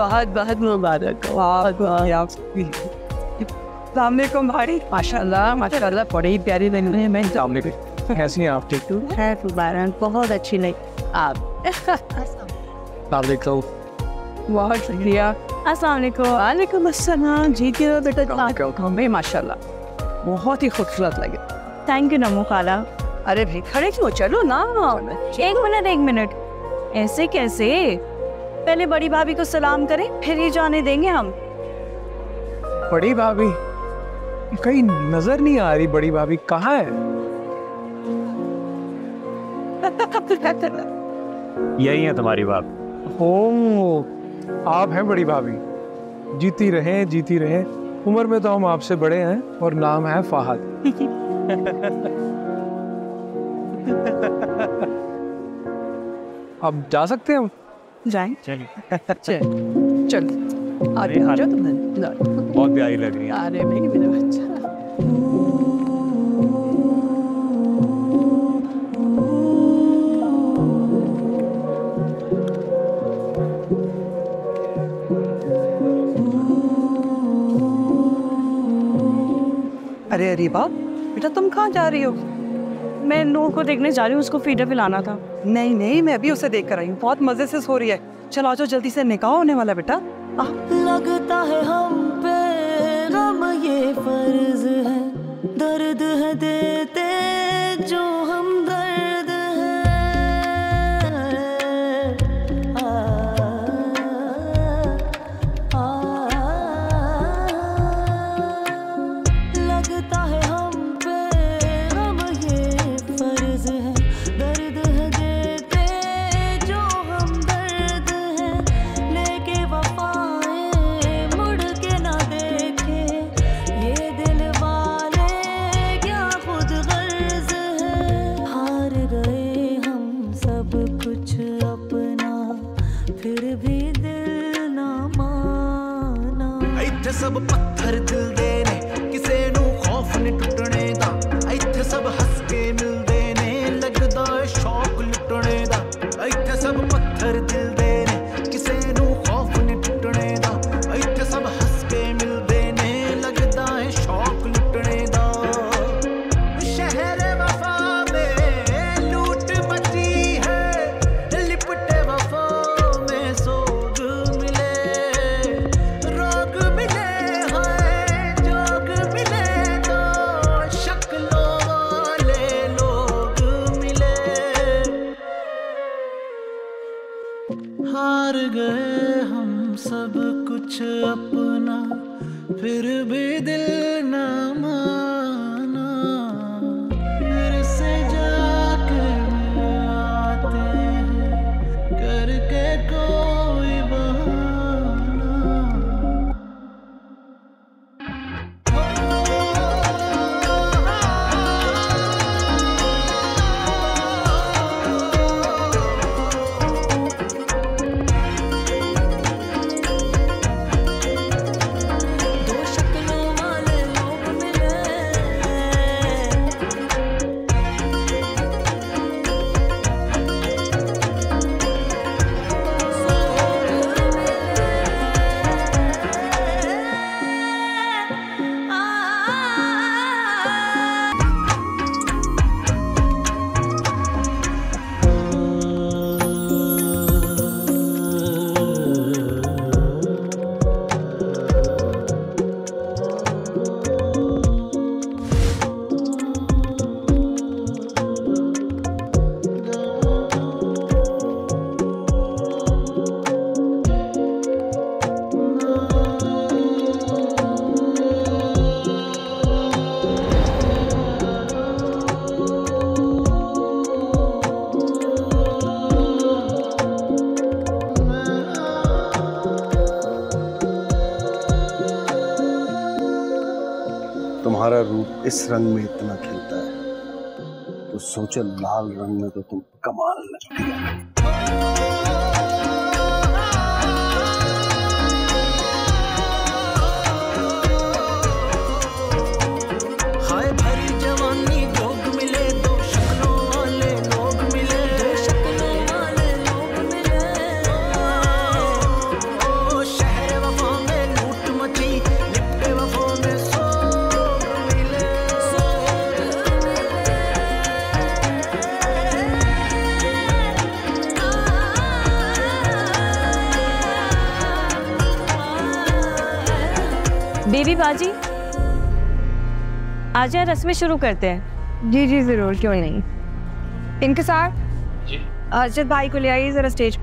बहुत बहुत मुबारक हो आपकी। सामने को भारी माशाल्लाह माशाल्लाह बड़ी प्यारी लग रही है। मैं सामने कैसी हैं आप? ठीक तो है मुबारक, बहुत अच्छी लगी आप। बहुत शुक्रिया। अस्सलाम वालेकुम जी के बेटा, मैं माशाल्लाह बहुत ही खूबसूरत लगे। थैंक यू नमो खाला। अरे भी खड़े क्यों, चलो ना। एक मिनट ऐसे कैसे, पहले बड़ी भाभी को सलाम करें फिर ही जाने देंगे हम। बड़ी भाभी कहीं नजर नहीं आ रही, बड़ी भाभी कहाँ है? यही है तुम्हारी बाप। ओह आप हैं बड़ी भाभी, जीती रहें जीती रहें। उम्र में तो हम आपसे बड़े हैं और नाम है फहद। अब जा सकते हैं हम? जाएं चलिए चल। अरे बहुत प्यारी लग रही है। अरे मेरी मेरा बच्चा अरे अरे बाप बेटा तुम कहाँ जा रही हो? मैं नूर को देखने जा रही हूँ, उसको फीडर पिलाना था। नहीं नहीं मैं अभी उसे देख कर आई हूँ, बहुत मजे से सो रही है। चलो आ जाओ जल्दी से, निकाह होने वाला बेटा। लगता है हम पे गम ये फर्ज है, दर्द है देते जो हम दर्द है। आ, आ, आ, आ, लगता है सब पत्थर दिल देने किसे नू खौफ नहीं टुटने दा, इत्थे सब हंस के मिल देने लगदा शौक लुटने दा। इत्थे सब पत्थर दिल देने किसे नू खौफ नहीं टुटने दा, इत्थे सब हंस के मिल देने लगदा शौक लुटने दा। शहर वफा में लूट मची है, लिपटे वफा में सोग मिले रोग मिले। हार गए हम सब कुछ अपना फिर भी दिल ना माना, फिर से जाके आते हैं करके कोई तुम्हारा रूप इस रंग में इतना खिलता है तो सोचो लाल रंग में तो तुम कमाल लगती है। बेबी बाजी आ जाए, रस्में शुरू करते हैं। जी जी जरूर, क्यों नहीं। इनके साथ जी अर्जित भाई को ले आइए जरा स्टेज।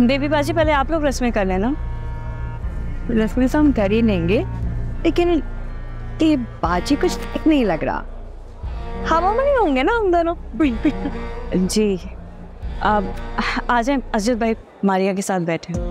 बेबी बाजी पहले आप लोग रस्में कर लेना। रस्में तो हम कर ही लेंगे, लेकिन ये बाजी कुछ ठीक नहीं लग रहा। हवा में नहीं होंगे ना हम दोनों। जी अब आ जाए, अर्जित भाई मारिया के साथ बैठे।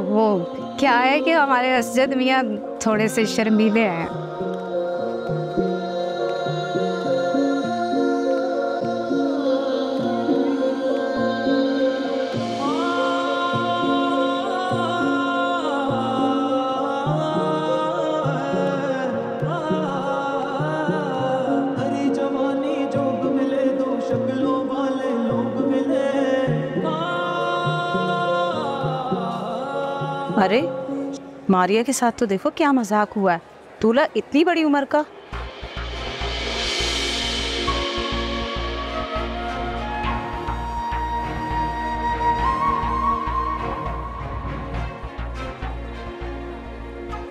वो क्या है कि हमारे असजद मियाँ थोड़े से शर्मीले हैं। अरे मारिया के साथ तो देखो क्या मजाक हुआ है। दूल्हा इतनी बड़ी उम्र का।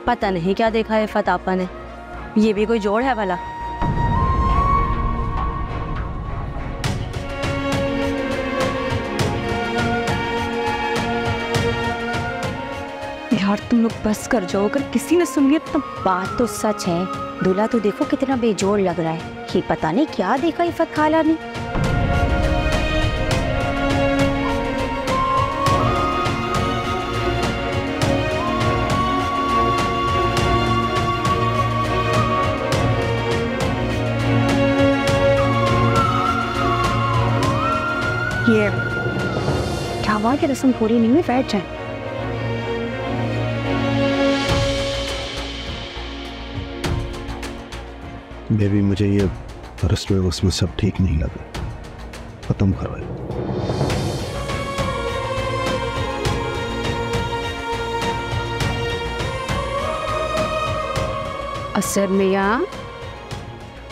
पता नहीं क्या देखा है फतापा ने। ये भी कोई जोड़ है भला। यार तुम लोग बस कर जाओ, अगर किसी ने सुन लिया तो। बात तो सच है, दूल्हा तो देखो कितना बेजोड़ लग रहा है। ये पता नहीं क्या देखा इफ़त खाला ने। ये क्या हुआ कि रस्म पूरी नहीं हुई? बैठ जाए। बेबी मुझे ये रस्म उसमें सब ठीक नहीं लगा, खत्म करवाए। असर मियाँ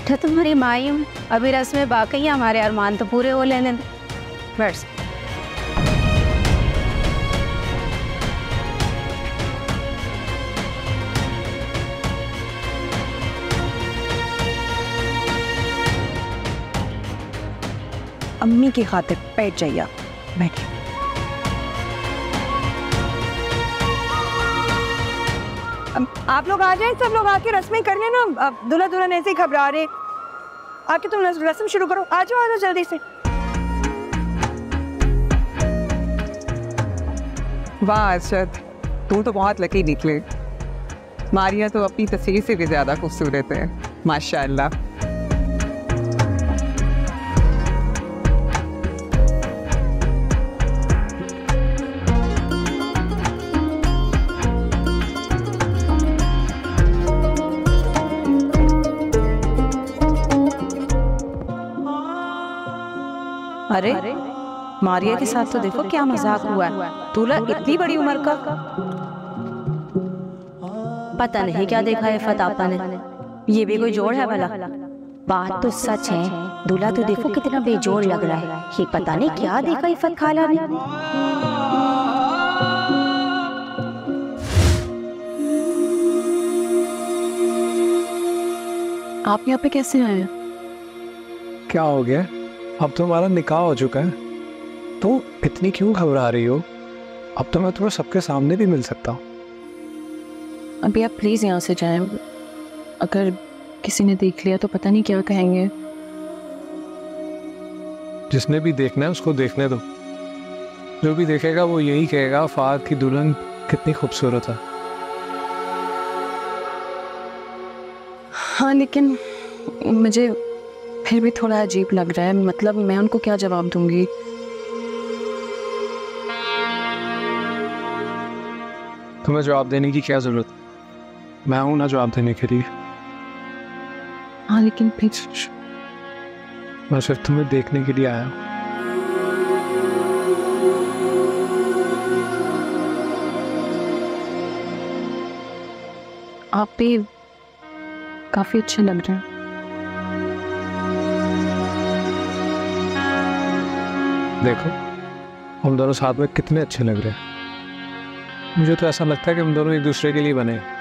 तो तुम्हारी माई हूँ, अभी रस्में बाकी है, हमारे अरमान तो पूरे हो लेने दे। बस अम्मी की खातिर बैठ जाइए आप। बैठिए। आप लोग आ जाएं, सब लोग आके रस्में कर लेना। दूल्हा दुल्हन ऐसे ही घबरा रहे। आके तुम रस्म शुरू करो। आ जाओ, आ जाओ जल्दी से। वाह अर्शद, तू तो बहुत लकी निकले। मारिया तो अपनी तस्वीर से भी ज्यादा खूबसूरत है, माशाल्लाह। अरे मारिया के साथ तो देखो क्या मजाक हुआ है। दूल्हा इतनी बड़ी उम्र का। पता नहीं क्या देखा है फतापा ने। ये भी कोई जोड़ है भला। बात तो सच है, दूल्हा तो देखो कितना बेजोड़ लग रहा है। ये पता नहीं क्या देखा इफ़त खाला ने। आप यहाँ पे कैसे आए? क्या हो गया? अब तो हमारा निकाह हो चुका है, तो इतनी क्यों घबरा रही हो? अब तो मैं तुम्हें सबके सामने भी मिल सकता हूँ। अभी आप प्लीज़ यहाँ से जाएं, अगर किसी ने देख लिया तो पता नहीं क्या कहेंगे। जिसने भी देखना है उसको देखने दो। जो भी देखेगा वो यही कहेगा फाद की दुल्हन कितनी खूबसूरत है। हाँ लेकिन मुझे फिर भी थोड़ा अजीब लग रहा है। मतलब मैं उनको क्या जवाब दूंगी? तुम्हें जवाब देने की क्या जरूरत? मैं हूं ना जवाब देने के लिए। हाँ लेकिन प्लीज, मैं सिर्फ तुम्हें देखने के लिए आया हूँ। आप भी काफी अच्छे लग रहे हैं। देखो हम दोनों साथ में कितने अच्छे लग रहे हैं। मुझे तो ऐसा लगता है कि हम दोनों एक दूसरे के लिए बने हैं।